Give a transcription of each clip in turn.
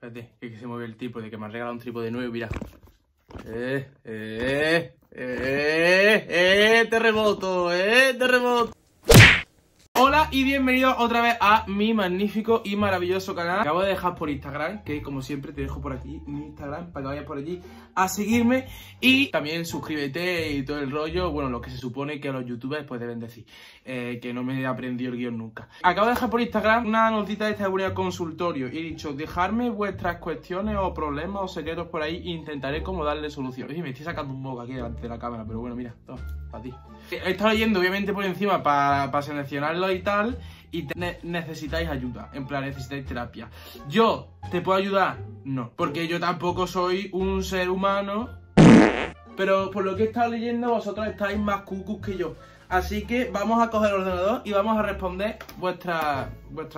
Espérate, que se mueve el trípode, que me han regalado un trípode nuevo, mira. Terremoto, terremoto. Hola y bienvenidos otra vez a mi magnífico y maravilloso canal. Acabo de dejar por Instagram, que como siempre te dejo por aquí mi Instagram para que vayas por allí a seguirme. Y también suscríbete y todo el rollo, bueno, lo que se supone que a los youtubers pues deben decir, que no me he aprendido el guión nunca. Acabo de dejar por Instagram una notita de seguridad consultorio y he dicho, dejadme vuestras cuestiones o problemas o secretos por ahí e intentaré como darle solución. Y me estoy sacando un moco aquí delante de la cámara, pero bueno, mira, todo para ti. He estado leyendo obviamente por encima para seleccionarlo y tal, y necesitáis ayuda, en plan necesitáis terapia. ¿Yo te puedo ayudar? No, porque yo tampoco soy un ser humano, pero por lo que he estado leyendo vosotros estáis más cucus que yo. Así que vamos a coger el ordenador y vamos a responder vuestras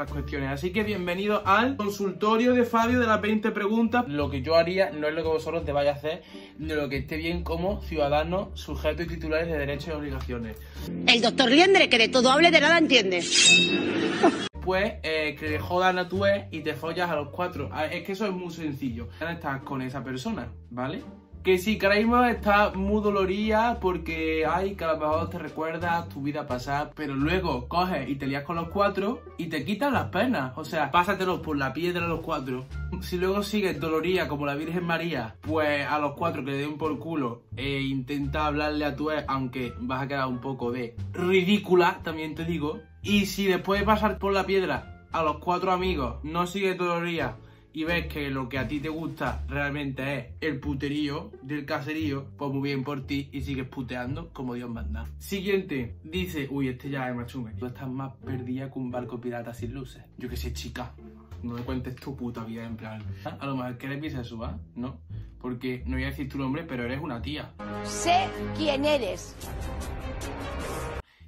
cuestiones. Así que bienvenidos al consultorio de Fabio de las 20 preguntas. Lo que yo haría no es lo que vosotros te vayas a hacer, de lo que esté bien como ciudadanos, sujetos y titulares de derechos y obligaciones. El doctor Liendre, que de todo hable, de nada entiende. Pues que le jodan a tu ex y te follas a los 4. Es que eso es muy sencillo. Ya estás con esa persona, ¿vale? Que si creímos está muy dolorida porque, ay, que a lo mejor te recuerda tu vida pasada, pero luego coges y te lías con los 4 y te quitas las penas. O sea, pásatelos por la piedra a los 4. Si luego sigues dolorida como la Virgen María, pues a los 4 que le den por culo e intenta hablarle a tu ex, aunque vas a quedar un poco de ridícula, también te digo. Y si después de pasar por la piedra a los 4 amigos no sigues dolorida y ves que lo que a ti te gusta realmente es el puterío del caserío, pues muy bien por ti y sigues puteando como Dios manda. Siguiente, dice, uy, este ya es más chunga. Tú estás más perdida que un barco pirata sin luces. Yo que sé, chica, no me cuentes tu puta vida en plan. A lo mejor que eres bisexual, ¿no? Porque no voy a decir tu nombre, pero eres una tía. Sé quién eres.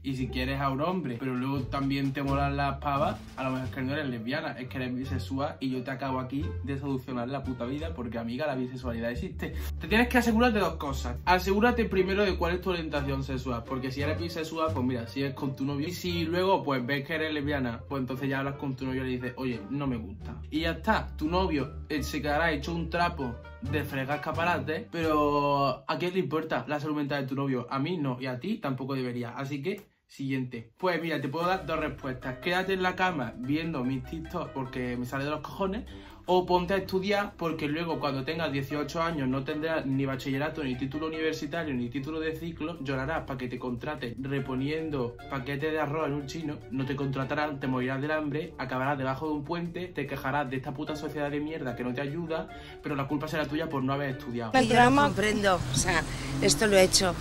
Y si quieres a un hombre, pero luego también te molan las pavas, a lo mejor es que no eres lesbiana, es que eres bisexual y yo te acabo aquí de solucionar la puta vida porque, amiga, la bisexualidad existe. Te tienes que asegurar de dos cosas. Asegúrate primero de cuál es tu orientación sexual, porque si eres bisexual, pues mira, si es con tu novio. Y si luego, pues, ves que eres lesbiana, pues entonces ya hablas con tu novio y le dices, oye, no me gusta. Y ya está, tu novio se quedará hecho un trapo de fregar escaparates, pero ¿a quién le importa la salud mental de tu novio? A mí no, y a ti tampoco debería, así que... Siguiente. Pues mira, te puedo dar dos respuestas. Quédate en la cama viendo mis TikTok porque me sale de los cojones, o ponte a estudiar porque luego cuando tengas 18 años no tendrás ni bachillerato, ni título universitario, ni título de ciclo, llorarás para que te contraten reponiendo paquetes de arroz en un chino, no te contratarán, te morirás del hambre, acabarás debajo de un puente, te quejarás de esta puta sociedad de mierda que no te ayuda, pero la culpa será tuya por no haber estudiado. El drama, comprendo, o sea, esto lo he hecho.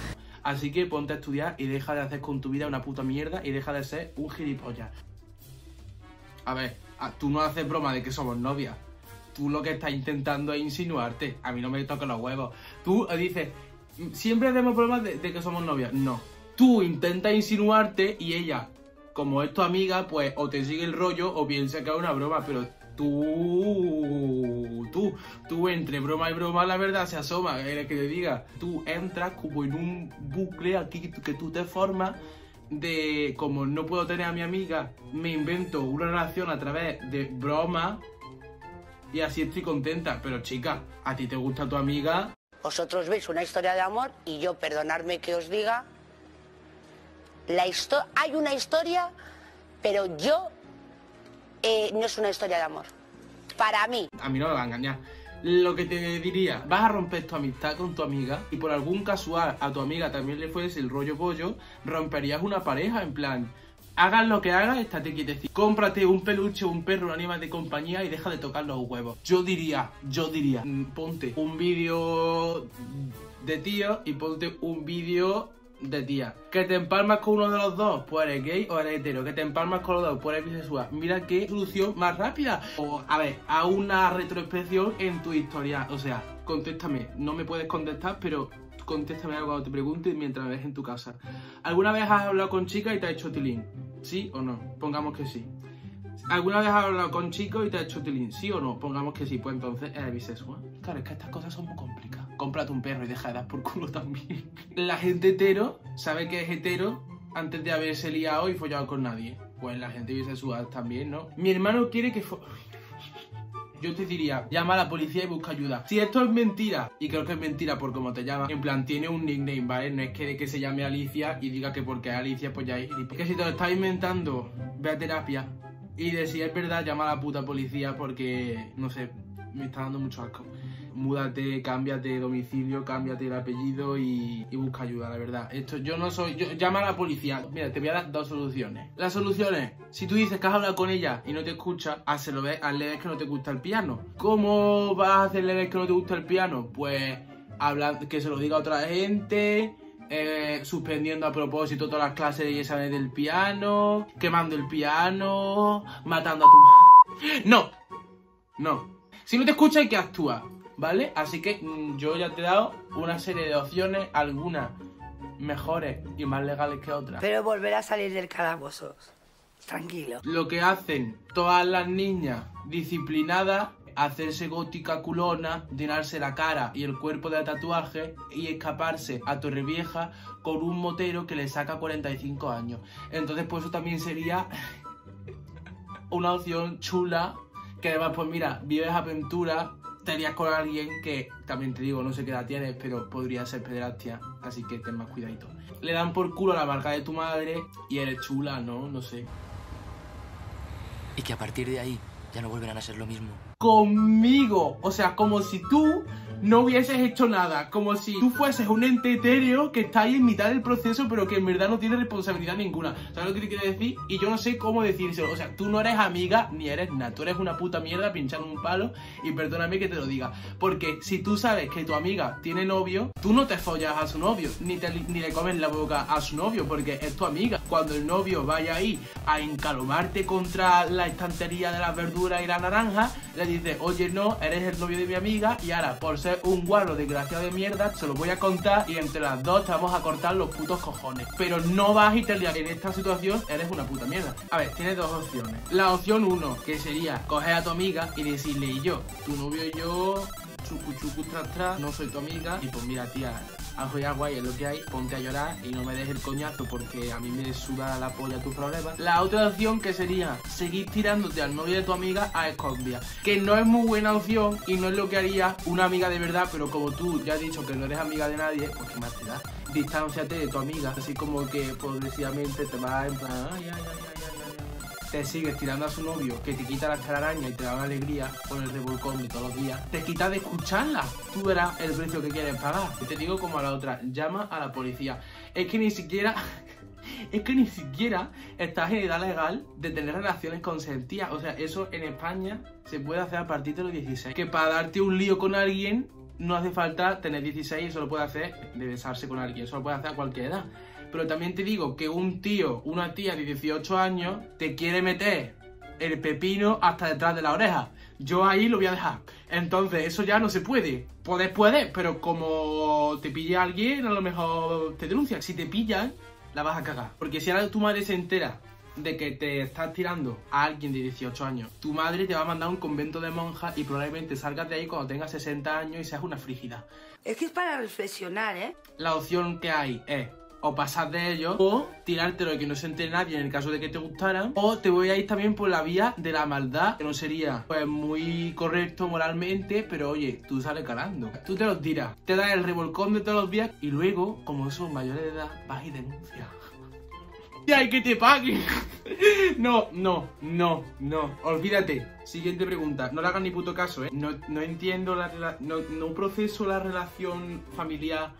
Así que ponte a estudiar y deja de hacer con tu vida una puta mierda y deja de ser un gilipollas. A ver, tú no haces broma de que somos novias. Tú lo que estás intentando es insinuarte. A mí no me toques los huevos. Tú dices, siempre hacemos bromas de que somos novias. No. Tú intentas insinuarte y ella, como es tu amiga, pues o te sigue el rollo o piensa que es una broma, pero... Tú entre broma y broma la verdad se asoma, eres que te diga. Tú entras como en un bucle aquí que tú te formas de como no puedo tener a mi amiga, me invento una relación a través de broma y así estoy contenta. Pero chica, ¿a ti te gusta tu amiga? Vosotros veis una historia de amor y yo, perdonadme que os diga, hay una historia, pero yo... no es una historia de amor. Para mí. A mí no me va a engañar. Lo que te diría, vas a romper tu amistad con tu amiga y por algún casual a tu amiga también le fuese el rollo pollo, romperías una pareja en plan... Hagas lo que hagas, estate quietecito. Cómprate un peluche, un perro, un animal de compañía y deja de tocar los huevos. Yo diría, ponte un vídeo de tío y ponte un vídeo... de tía. ¿Que te empalmas con uno de los dos? Pues eres gay o eres hetero. ¿Que te empalmas con los dos? Pues eres bisexual. Mira qué solución más rápida. O, a ver, a una retrospección en tu historia. O sea, contéstame. No me puedes contestar, pero contéstame algo cuando te preguntes mientras me ves en tu casa. ¿Alguna vez has hablado con chicas y te has hecho tilín? ¿Sí o no? Pongamos que sí. ¿Alguna vez has hablado con chicos y te has hecho tilín? ¿Sí o no? Pongamos que sí. Pues entonces eres bisexual. Claro, es que estas cosas son muy complicadas. Cómprate un perro y deja de dar por culo también. La gente hetero sabe que es hetero antes de haberse liado y follado con nadie. Pues la gente bisexual también, ¿no? Mi hermano quiere que... yo te diría, llama a la policía y busca ayuda. Si esto es mentira, y creo que es mentira por cómo te llamas, en plan, tiene un nickname, ¿vale? No es que se llame Alicia y diga que porque es Alicia, pues ya es gilipollas. Que si te lo estás inventando, ve a terapia. Y de si es verdad, llama a la puta policía porque, no sé, me está dando mucho asco. Múdate, cámbiate de domicilio, cámbiate el apellido y busca ayuda, la verdad. Esto yo no soy... llama a la policía. Mira, te voy a dar dos soluciones. Las soluciones, si tú dices que has hablado con ella y no te escucha, hazle ver que no te gusta el piano. ¿Cómo vas a hacerle ver que no te gusta el piano? Pues hablar, que se lo diga a otra gente, suspendiendo a propósito todas las clases y exámenes del piano, quemando el piano, matando a tu... No, no. Si no te escucha hay que actuar, ¿vale? Así que yo ya te he dado una serie de opciones, algunas mejores y más legales que otras. Pero volver a salir del calabozo, tranquilo. Lo que hacen todas las niñas disciplinadas, hacerse gótica culona, llenarse la cara y el cuerpo de tatuajes y escaparse a Torrevieja con un motero que le saca 45 años. Entonces pues eso también sería una opción chula, que además pues mira, vives aventuras. Estarías con alguien que, también te digo, no sé qué edad tienes, pero podría ser pederastia, así que ten más cuidadito. Le dan por culo a la marca de tu madre y eres chula, ¿no? No sé. Y que a partir de ahí ya no volverán a ser lo mismo. Conmigo, o sea, como si tú no hubieses hecho nada, como si tú fueses un ente etéreo que está ahí en mitad del proceso, pero que en verdad no tiene responsabilidad ninguna. ¿Sabes lo que te quiero decir? Y yo no sé cómo decírselo. O sea, tú no eres amiga ni eres nada. Tú eres una puta mierda pinchando un palo. Y perdóname que te lo diga, porque si tú sabes que tu amiga tiene novio, tú no te follas a su novio, ni le comes la boca a su novio, porque es tu amiga. Cuando el novio vaya ahí a encalomarte contra la estantería de las verduras y la naranja, le dices, oye, no, eres el novio de mi amiga y ahora, por ser un guarro desgraciado de mierda, se lo voy a contar y entre las dos te vamos a cortar los putos cojones. Pero no vas y te lias. En esta situación eres una puta mierda. A ver, tienes dos opciones. La opción 1, que sería coger a tu amiga y decirle, y yo, tu novio y yo, chucu chucu tras tras, no soy tu amiga. Y pues mira, tía, ajo y agua y es lo que hay, ponte a llorar y no me des el coñazo porque a mí me suda la polla tus problemas. La otra opción que sería seguir tirándote al novio de tu amiga a escondidas, que no es muy buena opción y no es lo que haría una amiga de verdad, pero como tú ya has dicho que no eres amiga de nadie, pues qué más te da. Distánciate de tu amiga, así como que progresivamente te vas en plan, ay, ay, ay, ay, ay. Te sigues tirando a su novio que te quita las telarañas y te da una alegría con el revolcón de todos los días. Te quitas de escucharla. Tú verás el precio que quieres pagar. Y te digo como a la otra, llama a la policía. Es que ni siquiera... es que ni siquiera estás en edad legal de tener relaciones consentidas. O sea, eso en España se puede hacer a partir de los 16. Que para darte un lío con alguien no hace falta tener 16. Eso lo puede hacer de besarse con alguien. Eso lo puede hacer a cualquier edad. Pero también te digo que un tío, una tía de 18 años te quiere meter el pepino hasta detrás de la oreja. Yo ahí lo voy a dejar. Entonces, eso ya no se puede. Puedes, pero como te pilla alguien, a lo mejor te denuncian. Si te pillan, la vas a cagar. Porque si ahora tu madre se entera de que te estás tirando a alguien de 18 años, tu madre te va a mandar a un convento de monjas y probablemente salgas de ahí cuando tengas 60 años y seas una frígida. Es que es para reflexionar, ¿eh? La opción que hay es o pasar de ellos, o tirártelo y que no se entere nadie en el caso de que te gustaran, o te voy a ir también por la vía de la maldad, que no sería pues muy correcto moralmente, pero oye, tú sales calando. Tú te los tiras, te das el revolcón de todos los días y luego, como son mayores de edad, vas y denuncias. ¡Ay, que te paguen! No, no, no, no. Olvídate. Siguiente pregunta. No le hagas ni puto caso, ¿eh? No entiendo la... No proceso la relación familiar.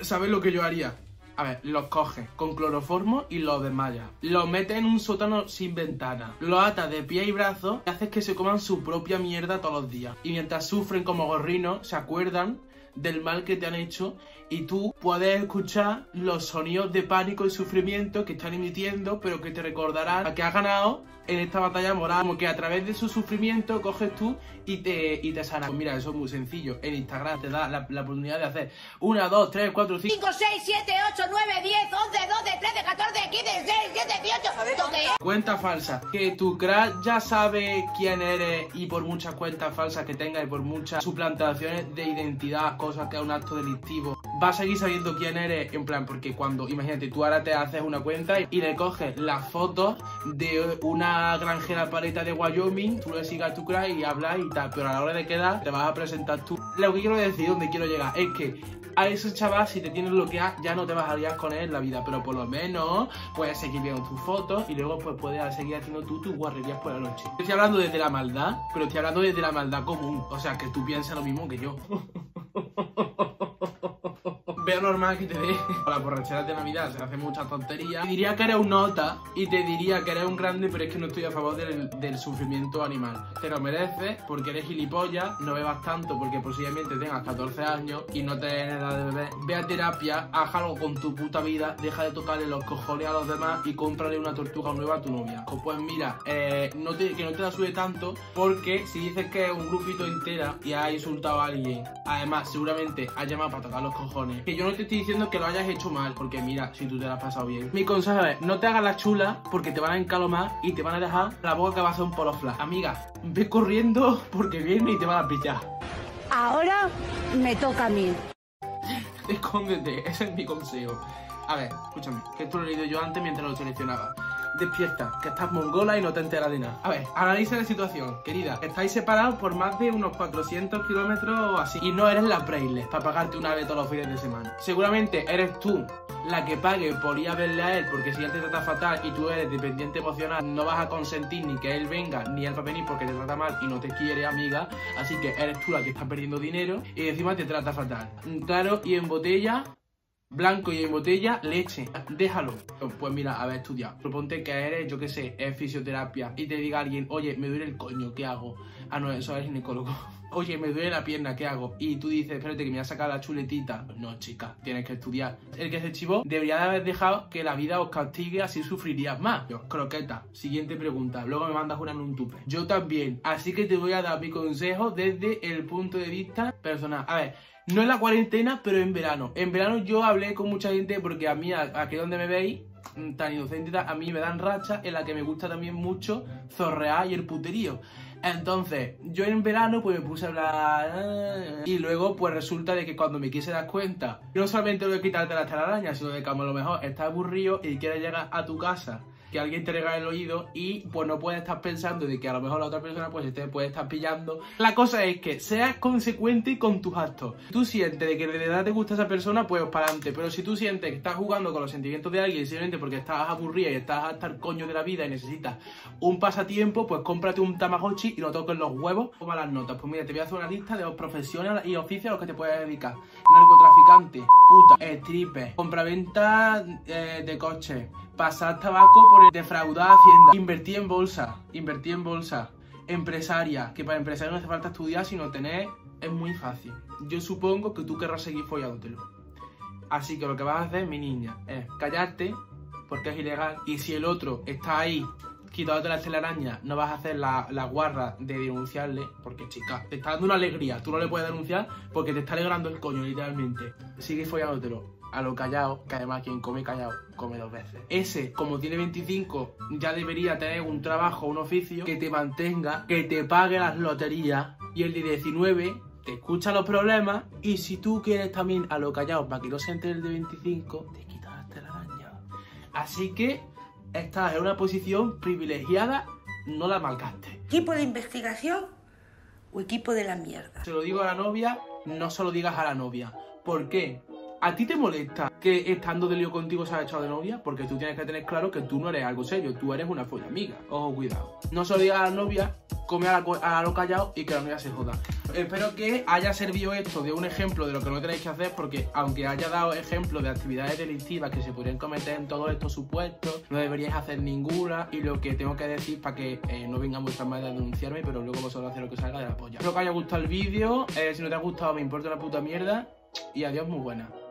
¿Sabes lo que yo haría? A ver, los coges con cloroformo y los desmayas. Los metes en un sótano sin ventana. Los atas de pie y brazos y haces que se coman su propia mierda todos los días. Y mientras sufren como gorrinos, se acuerdan del mal que te han hecho y tú puedes escuchar los sonidos de pánico y sufrimiento que están emitiendo, pero que te recordarán a que has ganado en esta batalla moral, como que a través de su sufrimiento coges tú y te sanas. Pues mira, eso es muy sencillo. En Instagram te da la oportunidad de hacer 1, 2, 3, 4, 5, 6, 7, 8, 9, 10, 11, 12, 13, 14, 15, 16, 17, 18, ¿qué? Cuenta falsa. Que tu crack ya sabe quién eres y por muchas cuentas falsas que tengas y por muchas suplantaciones de identidad, cosas que es un acto delictivo, va a seguir sabiendo quién eres, en plan, porque cuando, imagínate, tú ahora te haces una cuenta y le coges las fotos de una granjera paleta de Wyoming, tú le sigas tu crack y hablas y tal, pero a la hora de quedar te vas a presentar tú. Lo que quiero decir, donde quiero llegar, es que a ese chaval, si te tienes bloqueado, ya no te vas a liar con él en la vida, pero por lo menos puedes seguir viendo tus fotos y luego pues puedes seguir haciendo tú tus guarrerías por la noche. Estoy hablando desde la maldad, pero estoy hablando desde la maldad común, o sea, que tú piensas lo mismo que yo. Veo normal que te dé la borrachera de Navidad, se hace muchas tonterías. Te diría que eres un nota y te diría que eres un grande, pero es que no estoy a favor del sufrimiento animal. Te lo mereces porque eres gilipollas, no bebas tanto porque posiblemente tengas 14 años y no tenés edad de beber. Ve a terapia, hájalo con tu puta vida, deja de tocarle los cojones a los demás y cómprale una tortuga nueva a tu novia. O pues mira, que no te la sube tanto, porque si dices que es un grupito entera y has insultado a alguien, además seguramente has llamado para tocar los cojones. Yo no te estoy diciendo que lo hayas hecho mal, porque mira, si tú te lo has pasado bien. Mi consejo es, no te hagas la chula, porque te van a encalomar y te van a dejar la boca que va a ser un polo flash. Amiga, ve corriendo, porque viene y te van a pillar. Ahora me toca a mí. Escóndete, ese es mi consejo. A ver, escúchame, que esto lo he leído yo antes mientras lo seleccionaba. Despierta, que estás mongola y no te enteras de nada. A ver, analiza la situación, querida. Estáis separados por más de unos 400 kilómetros o así, y no eres la Braille para pagarte una vez todos los fines de semana. Seguramente eres tú la que pague por ir a verle a él, porque si él te trata fatal y tú eres dependiente emocional, no vas a consentir ni que él venga ni él va a venir porque te trata mal y no te quiere, amiga. Así que eres tú la que está perdiendo dinero y encima te trata fatal. Claro, y en botella... Blanco y en botella, leche. Déjalo. Pues mira, a ver, estudia. Proponte que eres, yo qué sé, es fisioterapia y te diga alguien, oye, me duele el coño, ¿qué hago? Ah, no, eso es ginecólogo. Oye, me duele la pierna, ¿qué hago? Y tú dices, espérate que me voy a sacar la chuletita. No, chica, tienes que estudiar. El que se chivó debería de haber dejado que la vida os castigue, así sufrirías más. Yo, croqueta. Siguiente pregunta. Luego me mandas una en un tupe. Yo también. Así que te voy a dar mi consejo desde el punto de vista personal. A ver, no en la cuarentena, pero en verano. En verano yo hablé con mucha gente porque a mí, aquí donde me veis, tan inocente, a mí me dan rachas en la que me gusta también mucho zorrear y el puterío. Entonces, yo en verano pues me puse a hablar y luego pues resulta de que cuando me quise dar cuenta, no solamente lo de quitarte las telarañas, sino de que a lo mejor estás aburrido y quieres llegar a tu casa, que alguien te regale el oído y pues no puedes estar pensando de que a lo mejor la otra persona pues te puede estar pillando. La cosa es que seas consecuente con tus actos. Tú sientes de que de verdad te gusta esa persona, pues para adelante. Pero si tú sientes que estás jugando con los sentimientos de alguien simplemente porque estás aburrida y estás hasta el coño de la vida y necesitas un pasatiempo, pues cómprate un Tamagotchi y no toques los huevos o malas notas. Pues mira, te voy a hacer una lista de los profesiones y oficios a los que te puedes dedicar. Narcotraficante, puta, stripper, compraventa de coches, pasar tabaco por el defraudar a Hacienda, invertí en bolsa, empresaria, que para empresario no hace falta estudiar, sino tener, es muy fácil. Yo supongo que tú querrás seguir follándotelo. Así que lo que vas a hacer, mi niña, es callarte, porque es ilegal, y si el otro está ahí quitándote las telarañas, no vas a hacer la guarra de denunciarle, porque chica, te está dando una alegría, tú no le puedes denunciar porque te está alegrando el coño, literalmente. Sigue follándotelo. A lo callado, que además quien come callado come dos veces. Ese, como tiene 25, ya debería tener un trabajo, un oficio que te mantenga, que te pague las loterías. Y el de 19 te escucha los problemas. Y si tú quieres también a lo callado para que no se entre el de 25, te quitas las telarañas. Así que estás en una posición privilegiada, no la malgastes. ¿Equipo de investigación o equipo de la mierda? Se lo digo a la novia, no se lo digas a la novia. ¿Por qué? ¿A ti te molesta que estando de lío contigo se ha echado de novia? Porque tú tienes que tener claro que tú no eres algo serio, tú eres una folla amiga. Ojo, cuidado. No se lo digas a la novia, come a lo callado y que la novia se joda. Espero que haya servido esto de un ejemplo de lo que no tenéis que hacer, porque aunque haya dado ejemplos de actividades delictivas que se podrían cometer en todos estos supuestos, no deberíais hacer ninguna. Y lo que tengo que decir para que no vengan vuestras madres a denunciarme, pero luego vosotros hacéis lo que salga de la polla. Espero que haya gustado el vídeo. Si no te ha gustado, me importa una puta mierda. Y adiós, muy buena.